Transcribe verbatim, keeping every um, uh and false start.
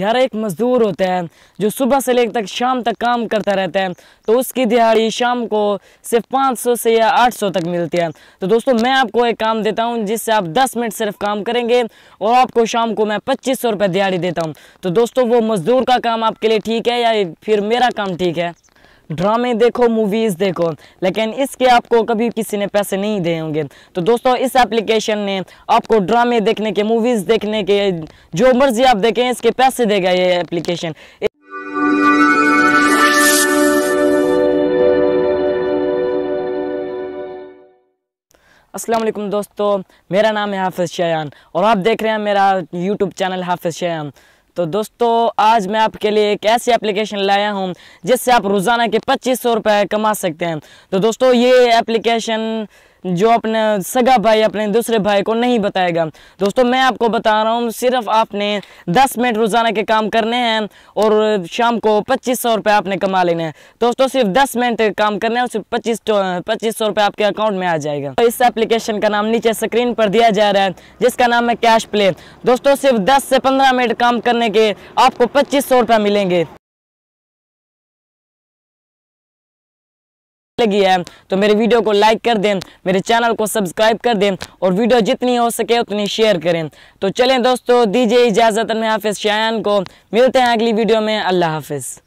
यार एक मज़दूर होता है जो सुबह से लेकर तक शाम तक काम करता रहता है, तो उसकी दिहाड़ी शाम को सिर्फ पाँच सौ से या आठ सौ तक मिलती है। तो दोस्तों मैं आपको एक काम देता हूं जिससे आप दस मिनट सिर्फ काम करेंगे और आपको शाम को मैं पच्चीस सौ रुपये दिहाड़ी देता हूं। तो दोस्तों वो मज़दूर का काम आपके लिए ठीक है या फिर मेरा काम ठीक है? ड्रामे देखो, मूवीज़ देखो, लेकिन इसके आपको कभी किसी ने पैसे नहीं दिए होंगे। तो दोस्तों इस एप्लीकेशन ने आपको ड्रामे देखने के, मूवीज़ देखने के, जो मर्ज़ी आप देखें इसके पैसे देगा ये एप्लीकेशन। अस्सलाम वालेकुम दोस्तों, मेरा नाम है हाफिज शयान और आप देख रहे हैं मेरा यूट्यूब चैनल हाफिज शयान। तो दोस्तों आज मैं आपके लिए एक ऐसी एप्लीकेशन लाया हूं जिससे आप रोज़ाना के पच्चीस सौ रुपये कमा सकते हैं। तो दोस्तों ये एप्लीकेशन जो अपने सगा भाई अपने दूसरे भाई को नहीं बताएगा। दोस्तों मैं आपको बता रहा हूं सिर्फ आपने दस मिनट रोज़ाना के काम करने हैं और शाम को पच्चीस सौ रुपये आपने कमा लेने हैं। दोस्तों सिर्फ दस मिनट काम करने हैं और सिर्फ पच्चीस पच्चीस सौ रुपये आपके अकाउंट में आ जाएगा। तो इस एप्लीकेशन का नाम नीचे स्क्रीन पर दिया जा रहा है जिसका नाम है कैश प्ले। दोस्तों सिर्फ दस से पंद्रह मिनट काम करने के आपको पच्चीस सौ रुपये मिलेंगे लगी है। तो मेरे वीडियो को लाइक कर दें, मेरे चैनल को सब्सक्राइब कर दें और वीडियो जितनी हो सके उतनी शेयर करें। तो चलें दोस्तों, दीजिए इजाज़त, मैं हाफिज शयान को मिलते हैं अगली वीडियो में। अल्लाह हाफिज।